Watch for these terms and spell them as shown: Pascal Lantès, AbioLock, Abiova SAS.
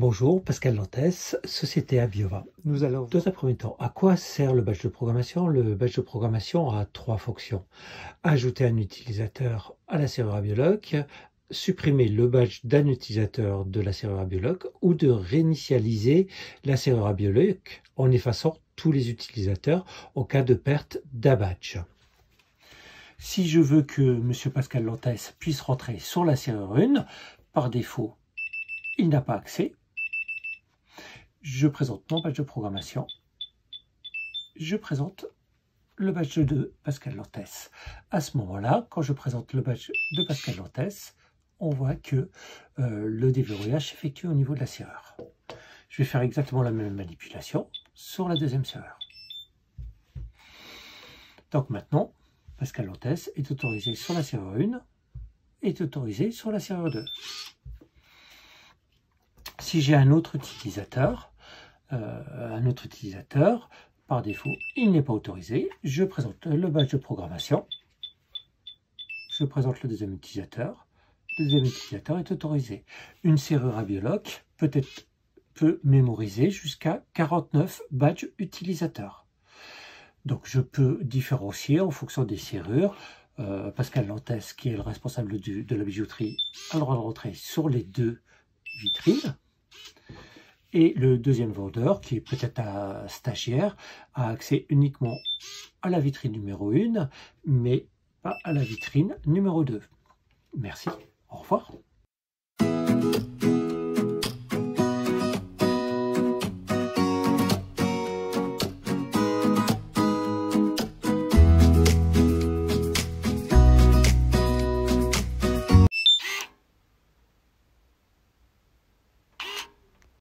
Bonjour, Pascal Lantès, Société Abiova. Nous allons dans un premier temps, à quoi sert le badge de programmation? Le badge de programmation a trois fonctions. Ajouter un utilisateur à la serrure AbioLock, supprimer le badge d'un utilisateur de la serrure AbioLock ou de réinitialiser la serrure AbioLock en effaçant tous les utilisateurs en cas de perte d'un badge. Si je veux que M. Pascal Lantès puisse rentrer sur la serrure 1, par défaut, il n'a pas accès. Je présente mon badge de programmation. Je présente le badge de Pascal Lantès. À ce moment-là, quand je présente le badge de Pascal Lantès, on voit que le déverrouillage s'effectue au niveau de la serrure. Je vais faire exactement la même manipulation sur la deuxième serrure. Donc maintenant, Pascal Lantès est autorisé sur la serrure 1 et est autorisé sur la serrure 2. Si j'ai un autre utilisateur, par défaut, il n'est pas autorisé. Je présente le badge de programmation. Je présente le deuxième utilisateur. Le deuxième utilisateur est autorisé. Une serrure AbioLock peut mémoriser jusqu'à 49 badges utilisateurs. Donc je peux différencier en fonction des serrures. Pascal Lantès, qui est le responsable de la bijouterie, a le droit de rentrer sur les deux vitrine, et le deuxième vendeur, qui est peut-être un stagiaire, a accès uniquement à la vitrine numéro 1, mais pas à la vitrine numéro 2. Merci, au revoir.